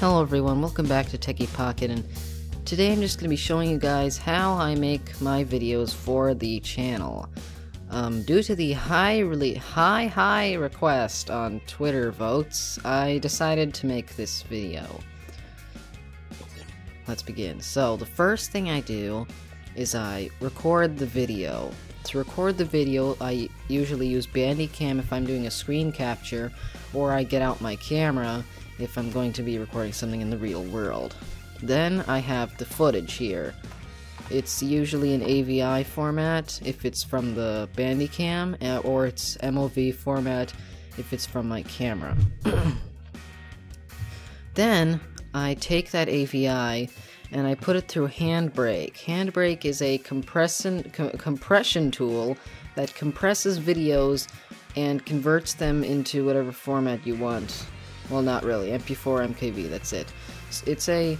Hello everyone, welcome back to Techie Pocket, and today I'm just going to be showing you guys how I make my videos for the channel. Due to the high request on Twitter votes, I decided to make this video. Let's begin. So the first thing I do is I record the video. To record the video, I usually use Bandicam if I'm doing a screen capture, or I get out my camera if I'm going to be recording something in the real world. Then I have the footage here. It's usually an AVI format if it's from the Bandicam, or it's MOV format if it's from my camera. Then I take that AVI and I put it through Handbrake. Handbrake is a compression tool that compresses videos and converts them into whatever format you want. Well, not really. MP4, MKV, that's it. It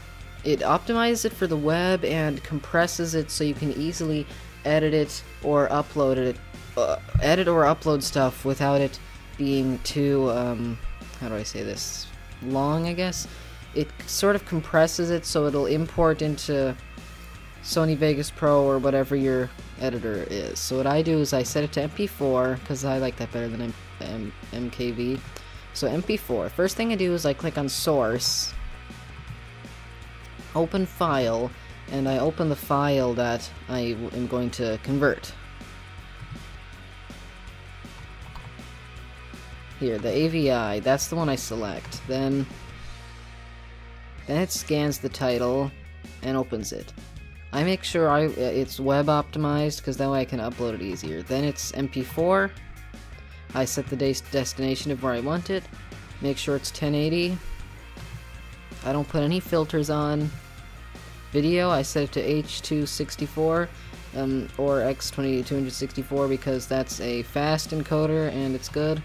optimizes it for the web and compresses it so you can easily edit it or upload it, stuff without it being too, how do I say this, long, I guess? It sort of compresses it so it'll import into Sony Vegas Pro or whatever your editor is. So what I do is I set it to MP4, because I like that better than MKV. So MP4. First thing I do is I click on Source, open File, and I open the file that I am going to convert. Here, the AVI, that's the one I select. Then it scans the title and opens it. I make sure it's web optimized, because that way I can upload it easier. Then it's MP4. I set the destination of where I want it, make sure it's 1080, I don't put any filters on. Video, I set it to H264 or X264 because that's a fast encoder and it's good.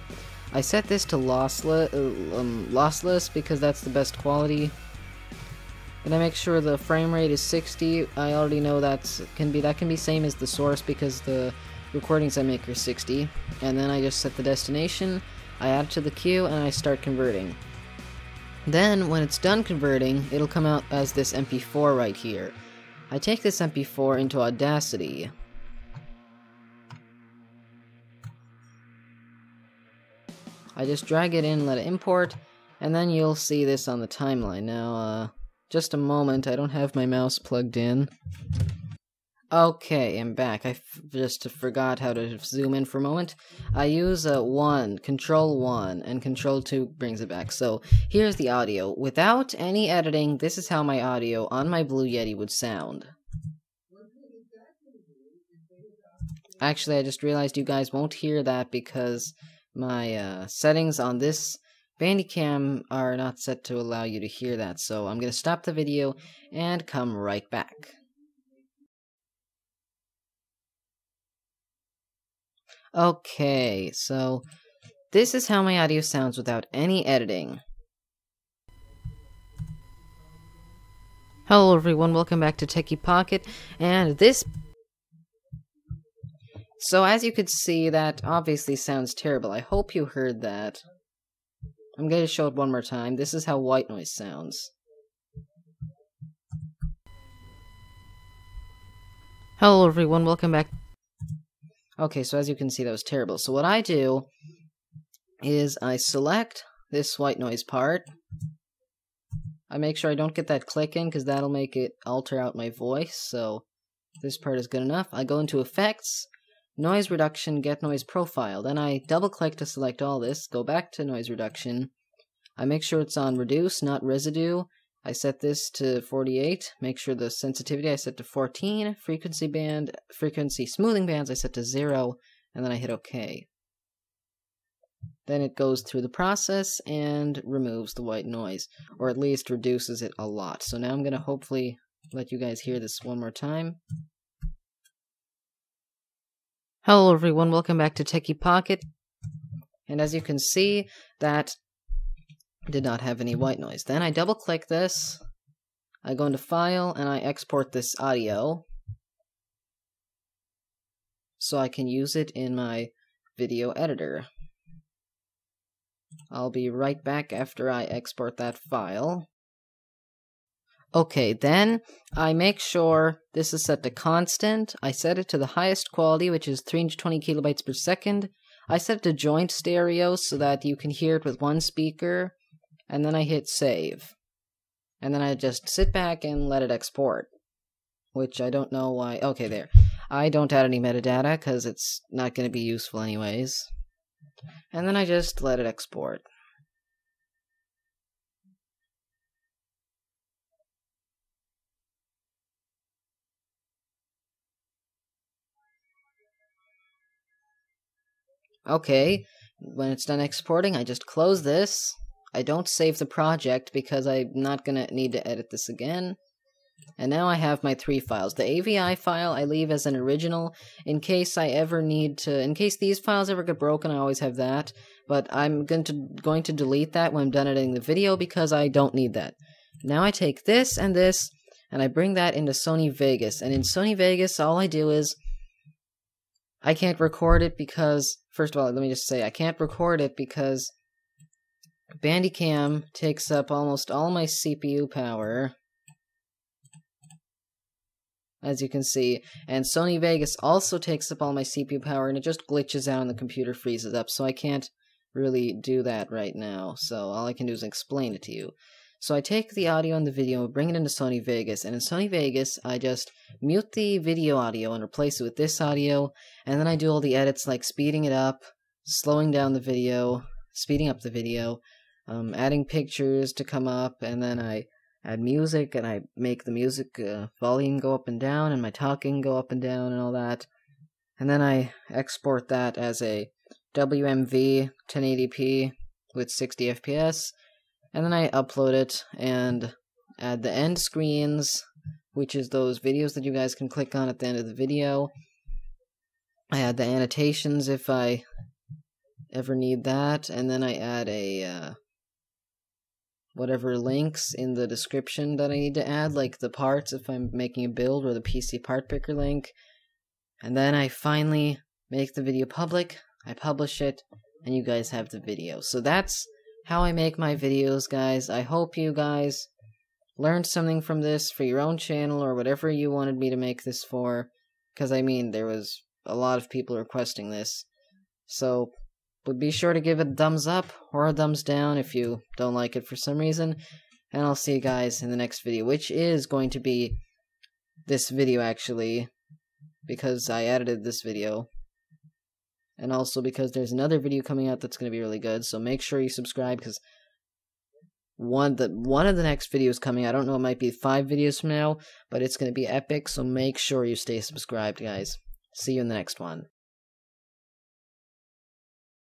I set this to lossless because that's the best quality. And I make sure the frame rate is 60, I already know that can be same as the source because the recordings I make are 60, and then I just set the destination, I add it to the queue, and I start converting. Then, when it's done converting, it'll come out as this MP4 right here. I take this MP4 into Audacity. I just drag it in, let it import, and then you'll see this on the timeline. Now, just a moment, I don't have my mouse plugged in. Okay, I'm back. I just forgot how to zoom in for a moment. I use Control 1, and Control 2 brings it back. So here's the audio. Without any editing, this is how my audio on my Blue Yeti would sound. Actually, I just realized you guys won't hear that because my settings on this Bandicam are not set to allow you to hear that. So I'm going to stop the video and come right back. Okay, so this is how my audio sounds without any editing. Hello everyone, welcome back to Techie Pocket, and this... So as you could see, that obviously sounds terrible. I hope you heard that. I'm going to show it one more time. This is how white noise sounds. Hello everyone, welcome back. Okay, so as you can see, that was terrible. So what I do is I select this white noise part. I make sure I don't get that click in, because that'll make it alter out my voice. So this part is good enough. I go into Effects, Noise Reduction, Get Noise Profile. Then I double-click to select all this, go back to Noise Reduction. I make sure it's on Reduce, not Residue. I set this to 48, make sure the sensitivity I set to 14, frequency smoothing bands I set to 0, and then I hit OK. Then it goes through the process and removes the white noise, or at least reduces it a lot. So now I'm going to hopefully let you guys hear this one more time. Hello everyone, welcome back to Techie Pocket, and as you can see, that did not have any white noise. Then I double click this, I go into File, and I export this audio so I can use it in my video editor. I'll be right back after I export that file. Okay, then I make sure this is set to constant. I set it to the highest quality, which is 320 kilobytes per second. I set it to joint stereo so that you can hear it with one speaker. And then I hit save. And then I just sit back and let it export. Which I don't know why. Okay, there. I don't add any metadata because it's not going to be useful anyways. And then I just let it export. Okay, when it's done exporting, I just close this. I don't save the project because I'm not going to need to edit this again. And now I have my three files. The AVI file I leave as an original in case I ever need to, in case these files ever get broken, I always have that. But I'm going to delete that when I'm done editing the video because I don't need that. Now I take this and this and I bring that into Sony Vegas. And in Sony Vegas, all I do is I can't record it because, first of all, let me just say I can't record it because Bandicam takes up almost all my CPU power, as you can see, and Sony Vegas also takes up all my CPU power, and it just glitches out and the computer freezes up, so I can't really do that right now, so all I can do is explain it to you. So I take the audio and the video and bring it into Sony Vegas, and in Sony Vegas, I just mute the video audio and replace it with this audio, and then I do all the edits like speeding it up, slowing down the video, speeding up the video, adding pictures to come up, and then I add music, and I make the music volume go up and down, and my talking go up and down, and all that. And then I export that as a WMV 1080p with 60 FPS, and then I upload it and add the end screens, which is those videos that you guys can click on at the end of the video. I add the annotations if I ever need that, and then I add a whatever links in the description that I need to add, like the parts if I'm making a build, or the PC Part Picker link. And then I finally make the video public, I publish it, and you guys have the video. So that's how I make my videos, guys. I hope you guys learned something from this for your own channel, or whatever you wanted me to make this for, because I mean, there was a lot of people requesting this. So but be sure to give it a thumbs up or a thumbs down if you don't like it for some reason. And I'll see you guys in the next video, which is going to be this video actually, because I edited this video. And also because there's another video coming out that's going to be really good, so make sure you subscribe, because one of the next videos coming, I don't know, it might be 5 videos from now, but it's going to be epic, so make sure you stay subscribed, guys. See you in the next one.